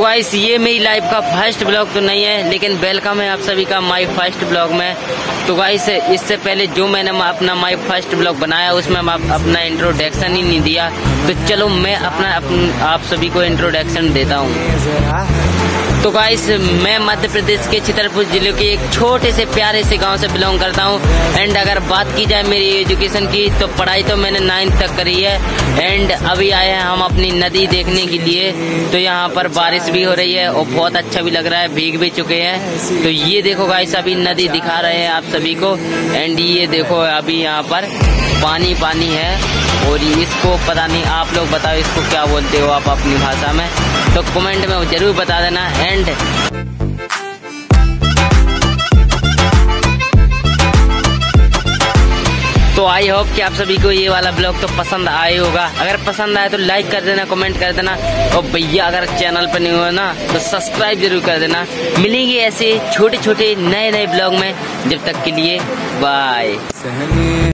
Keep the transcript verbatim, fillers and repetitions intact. तो गाइस ये मेरी लाइफ का फर्स्ट ब्लॉग तो नहीं है, लेकिन वेलकम है आप सभी का माय फर्स्ट ब्लॉग में। तो गाइस इससे पहले जो मैंने अपना माय फर्स्ट ब्लॉग बनाया उसमें मैं अपना इंट्रोडक्शन ही नहीं दिया, तो चलो मैं अपना अपन, आप सभी को इंट्रोडक्शन देता हूँ। तो गाइस मैं मध्य प्रदेश के छतरपुर जिले के एक छोटे से प्यारे से गाँव से बिलोंग करता हूँ। एंड अगर बात की जाए मेरी एजुकेशन की, तो पढ़ाई तो मैंने नाइन्थ तक करी है। एंड अभी आए हैं हम अपनी नदी देखने के लिए, तो यहाँ पर बारिश भी हो रही है और बहुत अच्छा भी लग रहा है, भीग भी चुके हैं। तो ये देखो गाइस अभी नदी दिखा रहे हैं आप सभी को। एंड ये देखो अभी यहाँ पर पानी पानी है, और इसको पता नहीं आप लोग बताओ इसको क्या बोलते हो आप अपनी भाषा में, तो कमेंट में जरूर बता देना। एंड तो आई होप कि आप सभी को ये वाला ब्लॉग तो पसंद आए होगा। अगर पसंद आए तो लाइक कर देना, कमेंट कर देना, और भैया अगर चैनल पर नहीं हो ना तो सब्सक्राइब जरूर कर देना। मिलेंगे ऐसे छोटे छोटे नए नए ब्लॉग में, जब तक के लिए बाय।